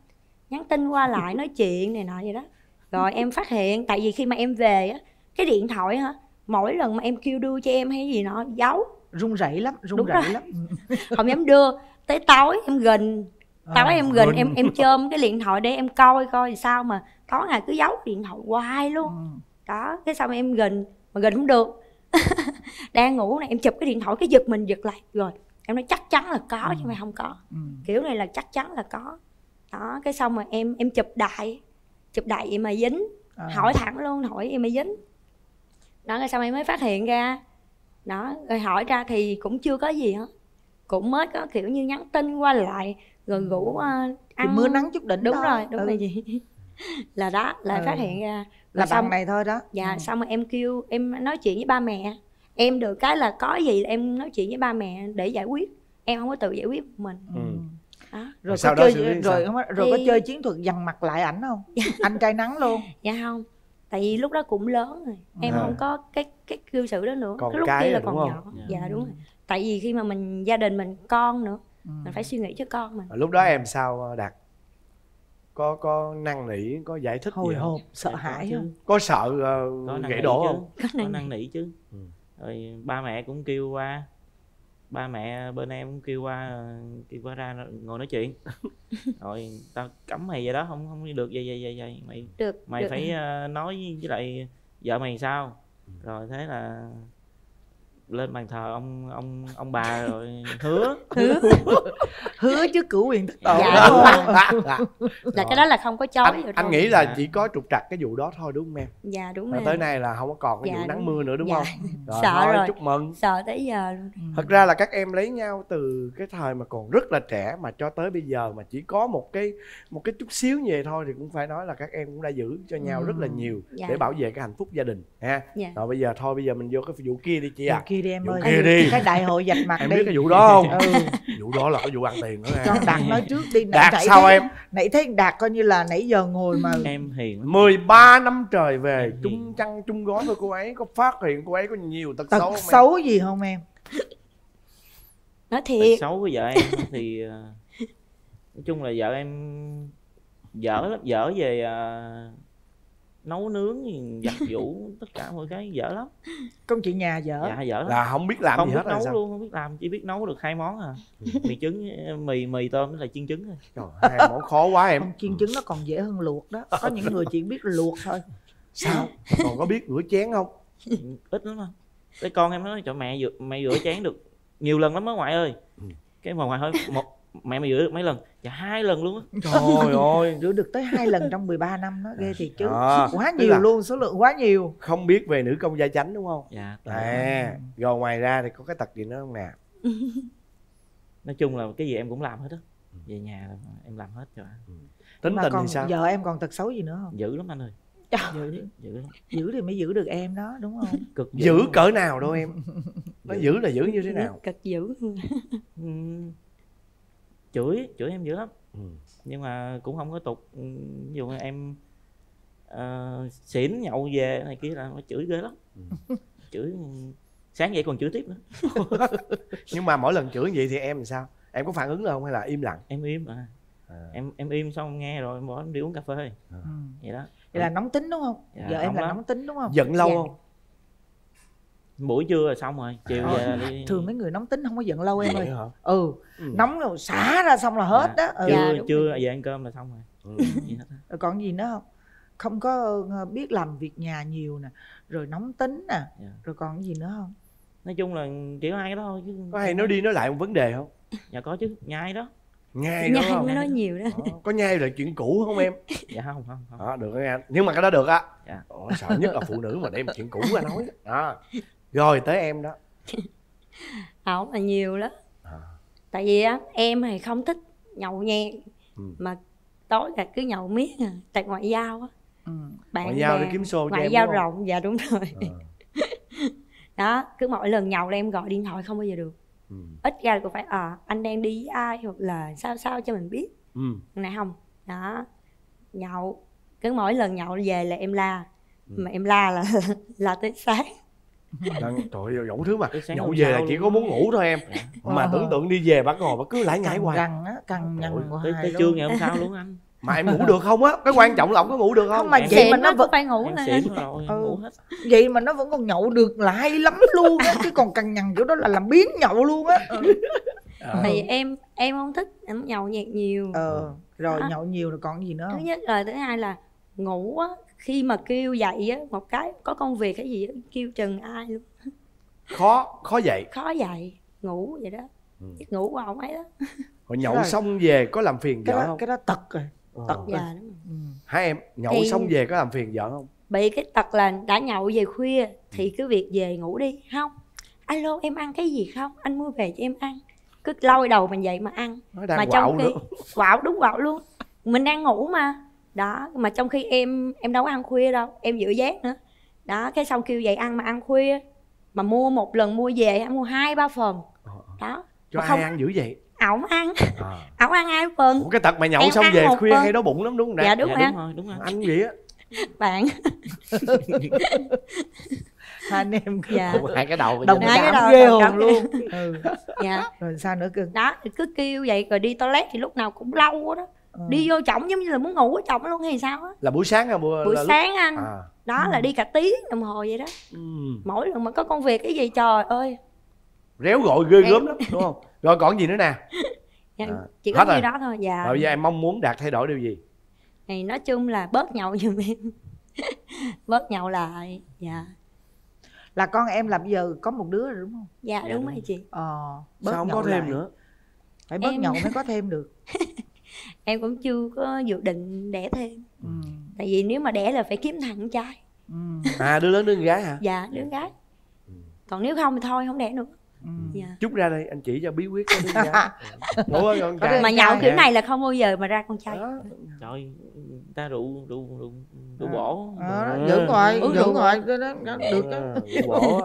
nhắn tin qua lại nói chuyện này nọ vậy đó. Rồi em phát hiện, tại vì khi mà em về á, cái điện thoại hả, mỗi lần mà em kêu đưa cho em hay gì nó giấu. Run rẩy lắm, run rẩy lắm. Không dám đưa, tới tối em gình, tối à, em gình, em em chôm cái điện thoại để em coi coi sao mà tối ngày cứ giấu điện thoại hoài luôn. Ừ. Đó, cái xong em gình, mà gình không được. Đang ngủ này em chụp cái điện thoại, cái giật mình giật lại. Rồi, em nói chắc chắn là có ừ. chứ mày không có. Ừ. Kiểu này là chắc chắn là có. Đó, cái xong mà em em chụp đại. Chụp đại vậy mà dính à. Hỏi thẳng luôn, hỏi vậy mà dính. Đó, rồi sau em mới phát hiện ra. Đó, rồi hỏi ra thì cũng chưa có gì hết. Cũng mới có kiểu như nhắn tin qua lại. Rồi ngủ uh, ăn thì mưa nắng chút đỉnh. Đúng đó. Rồi, đúng ừ. là gì. Là đó, là ừ. phát hiện ra. Là bạn này thôi đó. Dạ, ừ. xong rồi em kêu, em nói chuyện với ba mẹ. Em được cái là có gì là em nói chuyện với ba mẹ để giải quyết. Em không có tự giải quyết một mình. Ừ. À, rồi có chơi rồi, rồi, rồi thì... có chơi chiến thuật dằn mặt lại ảnh không? Anh trai nắng luôn. Dạ không. Tại vì lúc đó cũng lớn rồi. Em à. Không có cái cái cư xử đó nữa. Còn cái lúc kia là còn nhỏ. Dạ. dạ đúng rồi. Tại vì khi mà mình gia đình mình con nữa, ừ. mình phải suy nghĩ cho con mình. Lúc đó em sao Đạt? Có có năn nỉ, có giải thích hồi gì hộp, sợ hãi không? Có sợ uh, gãy đổ không? Có năn, năn nỉ chứ. Ừ. Rồi ba mẹ cũng kêu qua. Ba mẹ bên em cũng kêu qua kêu qua ra ngồi nói chuyện. Rồi tao cấm mày vậy đó, không không đi được vậy vậy vậy vậy mày được, mày được. Phải nói với lại vợ mày sao. Rồi thế là lên bàn thờ ông ông ông bà rồi hứa hứa hứa chứ cửu quyền tức tổ. Dạ, đúng rồi. À, à. Là cái đó là không có chối. Anh, rồi anh nghĩ là à. chỉ có trục trặc cái vụ đó thôi đúng không em? Dạ đúng rồi. Tới nay là không có còn cái dạ, vụ nắng mưa nữa đúng dạ. không? Rồi, sợ thôi, rồi. Chúc mừng. Sợ tới giờ luôn. Thật ra là các em lấy nhau từ cái thời mà còn rất là trẻ mà cho tới bây giờ mà chỉ có một cái một cái chút xíu như vậy thôi thì cũng phải nói là các em cũng đã giữ cho nhau ừ. rất là nhiều dạ. để bảo vệ cái hạnh phúc gia đình ha. Dạ. Rồi bây giờ thôi bây giờ mình vô cái vụ kia đi chị ạ. À. Kia đi em ơi. Kia đi. Cái đại hội vạch mặt em đi. Em biết cái vụ đó không? Ừ. Vụ đó là cái vụ ăn tiền nữa. Cho Đạt nói trước đi. Đạt sao thấy, em? Nãy thấy Đạt coi như là nãy giờ ngồi mà em hiền. mười ba năm trời về chung chăn chung gói với cô ấy, có phát hiện cô ấy có nhiều tật, tật xấu không xấu em? Gì không em? Nói thiệt. Tật xấu với vợ em thì nói chung là vợ em dở lắm, dở về uh... nấu nướng, giặt giũ, tất cả mọi cái dở lắm. Công chuyện nhà dở. Dạ dở lắm. Là không biết làm không gì biết hết nấu sao? Luôn, không biết làm, chỉ biết nấu được hai món à. Mì trứng, mì mì tôm với là chiên trứng thôi. Trời, hai món khó quá em. Không, chiên trứng nó còn dễ hơn luộc đó. Có những người chỉ biết luộc thôi. Sao? Còn có biết rửa chén không? Ít lắm anh. Cái con em nó nói cho mẹ rửa, mẹ rửa chén được nhiều lần lắm đó ngoại ơi. Cái mà ngoại hỏi một mẹ mày rửa được mấy lần? Dạ hai lần luôn á. Trời ơi, rửa được tới hai lần trong mười ba năm đó, ghê thiệt chứ. À, quá nhiều luôn, số lượng quá nhiều. Không biết về nữ công gia chánh đúng không? Dạ. À, rồi ngoài ra thì có cái tật gì nữa không nè? Nói chung là cái gì em cũng làm hết á. Về nhà là em làm hết rồi. Ừ. Tính tình còn, thì sao? Giờ em còn tật xấu gì nữa không? Dữ lắm anh ơi. Dữ lắm. Dữ lắm. Giữ thì mới giữ được em đó đúng không? Cực dữ. Giữ cỡ nào đâu em? Nó giữ là giữ như thế nào? Cực dữ. chửi chửi em dữ lắm ừ. nhưng mà cũng không có tục. Ví dụ em uh, xỉn nhậu về này kia là nó chửi ghê lắm ừ. chửi sáng dậy còn chửi tiếp nữa. Nhưng mà mỗi lần chửi vậy thì em làm sao, em có phản ứng là không hay là im lặng? Em im à, à. em em im xong nghe rồi bỏ em đi uống cà phê à. Vậy đó. Vậy là nóng tính đúng không? Dạ, giờ em là lắm. Nóng tính đúng không? Giận lâu dạ. không? Buổi trưa là xong rồi, chiều à, về đi. Thường mấy người nóng tính không có giận lâu em ơi. Ừ, ừ. Nóng rồi xả ra xong là hết à, đó. Ừ. Trưa, dạ, trưa về ăn cơm là xong rồi. Ừ. Còn gì nữa không? Không có biết làm việc nhà nhiều nè, rồi nóng tính nè, dạ. rồi còn gì nữa không? Nói chung là chỉ có ai đó thôi chứ. Có hay nói đi nói lại một vấn đề không? Dạ có chứ, nhai đó. Nhai, nhai nó nói nhiều đó. Ờ, có nhai lại chuyện cũ không em? Dạ không không, không. À, được nghe. Nhưng mà cái đó được á. Dạ. Ủa, sợ nhất là phụ nữ mà đem chuyện cũ ra nói. À. Rồi tới em đó. Không là nhiều lắm à. Tại vì á em thì không thích nhậu nhẹt ừ. mà tối là cứ nhậu miết à. Tại ngoại giao á ừ. ngoại giao để kiếm xô cho em. Ngoại giao rộng, dạ đúng rồi à. Đó, cứ mỗi lần nhậu là em gọi điện thoại không bao giờ được ừ. Ít ra cũng phải à, anh đang đi với ai hoặc là sao sao cho mình biết ừ. Này không, đó. Nhậu, cứ mỗi lần nhậu về là em la ừ. Mà em la là là tới sáng. Đang, trời ơi, dẫu thứ mà nhậu về là chỉ có muốn ngủ thôi em dạ. Mà ờ. tưởng tượng đi về bà ngồi bà cứ lải nhải hoài. Căng á, căng nhằn hoài. Tới trưa ngày hôm sau luôn anh. Mà em ngủ được không á, cái quan trọng là ông có ngủ được không? Không mà em vậy mà nó vẫn phải ngủ nè. Ừ. Vậy mà nó vẫn còn nhậu được là hay lắm luôn á. Chứ còn căng nhằn kiểu đó là làm biến nhậu luôn á ừ. ờ. Thì em em không thích, em nhậu nhẹt nhiều ờ. Rồi đó. Nhậu nhiều rồi còn gì nữa không? Thứ nhất rồi thứ hai là ngủ á, khi mà kêu dậy á một cái có công việc cái gì á kêu chừng ai luôn. Khó khó dậy. Khó dậy, ngủ vậy đó. Ừ. Ngủ qua ông ấy đó. Hồi nhậu đó xong về có làm phiền vợ không? Cái đó tật rồi. Ờ. Tật rồi. Dạ, ừ. Hai em nhậu thì xong về có làm phiền vợ không? Bị cái tật là đã nhậu về khuya thì cứ việc về ngủ đi không. Alo em ăn cái gì không? Anh mua về cho em ăn. Cứ lôi đầu mình dậy mà ăn. Mà trong khi quạo đúng quạo luôn. Mình đang ngủ mà. Đó, mà trong khi em em đâu có ăn khuya đâu, em giữ giác nữa. Đó, cái xong kêu vậy ăn mà ăn khuya. Mà mua một lần mua về, mua hai ba phần. Đó. Cho mà ai không, ăn dữ vậy? Ổng ăn, ổng à. ăn hai phần. Ủa, cái tật mà nhậu em xong về khuya phần. Hay đói bụng lắm đúng không Đạt? Dạ đúng, dạ, đúng rồi, đúng rồi. Ăn gì á? Bạn. Hai anh em dạ. hai cái đầu đồng cái đầu ghê hồn luôn. Ừ. Dạ. Rồi sao nữa cưng? Đó, cứ kêu vậy rồi đi toilet thì lúc nào cũng lâu quá đó. Ừ. Đi vô chổng giống như là muốn ngủ ở chổng luôn hay sao á. Là buổi sáng hả? Buổi, buổi là sáng lúc anh à. Đó ừ. là đi cả tiếng đồng hồ vậy đó ừ. Mỗi lần mà có công việc cái gì trời ơi réo gọi ghê gớm lắm đúng không? Rồi còn gì nữa nè? Dạ, à. Chỉ có như đó thôi dạ. Rồi giờ em mong muốn Đạt thay đổi điều gì? Thì nói chung là bớt nhậu giùm em. Bớt nhậu lại dạ. Là con em là bây giờ có một đứa rồi đúng không? Dạ, dạ đúng rồi chị. Ờ, bớt sao không có thêm lại. nữa? Phải bớt em... nhậu mới có thêm được. Em cũng chưa có dự định đẻ thêm. ừ. Tại vì nếu mà đẻ là phải kiếm thằng con trai. ừ. À, đứa lớn đứa gái hả? Dạ, đứa gái. ừ. Còn nếu không thì thôi, không đẻ nữa. Ừ. Dạ. Chút ra đây, anh chỉ cho bí quyết đứa gái. Ôi, con trai. Mà nhậu kiểu này là không bao giờ mà ra con trai. Đó. Trời, ta rượu, rượu, rượu, rượu bổ. Dưỡng rồi, dưỡng rồi, được đó. Rượu bổ.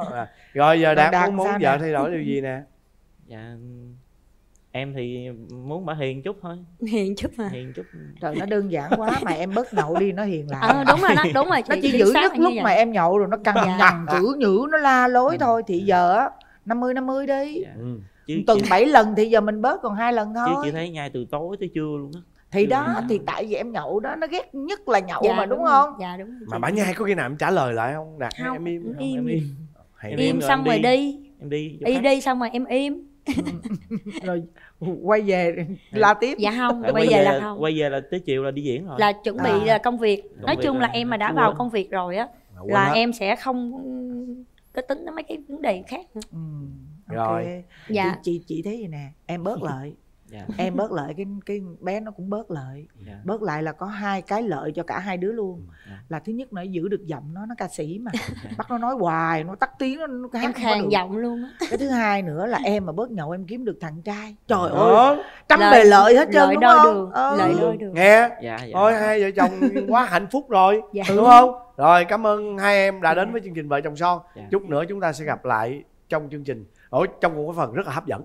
Rồi giờ Đạt muốn vợ thay đổi điều gì nè? Dạ... Em thì muốn bà hiền chút thôi. Hiền chút hả? Hiền chút. Trời, nó đơn giản quá mà em bớt nhậu đi nó hiền lại. Ờ đúng rồi, nó đúng rồi chị. Nó chỉ giữ nhất lúc mà em nhậu rồi nó căng nhằn, chữ nhữ nó la lối thôi. Thì giờ á năm mươi năm mươi đi. Ừ. Chứ tuần chị... bảy lần thì giờ mình bớt còn hai lần thôi. Chứ chị thấy ngay từ tối tới trưa luôn á. Thì đó, đó thì tại vì em nhậu đó nó ghét nhất là nhậu dạ, mà đúng, đúng không? Dạ đúng. Mà bả nhai có khi nào em trả lời lại không? Đạt không, em im, không, im. Em im. Hay im, im rồi, xong rồi đi. Em đi. Đi đi xong rồi em im. Rồi quay về la tiếp. Dạ không, quay, quay về, về là không. Quay về là tới chiều là đi diễn rồi. Là chuẩn bị à. là công việc. Công Nói việc chung là, là em mà đã vào quên. công việc rồi á là em sẽ không có tính đến mấy cái vấn đề khác nữa. Ừ, okay. Rồi dạ. chị, chị thấy gì nè, em bớt lợi. Dạ. Em bớt lợi, cái cái bé nó cũng bớt lợi. Dạ. Bớt lại là có hai cái lợi cho cả hai đứa luôn. Dạ. Là thứ nhất nó giữ được giọng nó, nó ca sĩ mà. Dạ. Bắt nó nói hoài, nó tắt tiếng, nó, nó hát em khàn giọng luôn á. Cái thứ hai nữa là em mà bớt nhậu em kiếm được thằng trai. Trời ơi, trăm bề lợi hết trơn đúng không? Lợi đôi đường. Nghe, dạ, dạ. Ôi hai vợ chồng quá hạnh phúc rồi, dạ. Đúng không? Rồi cảm ơn hai em đã đến với chương trình Vợ Chồng Son. Dạ. Chút nữa chúng ta sẽ gặp lại trong chương trình. Ở trong một cái phần rất là hấp dẫn.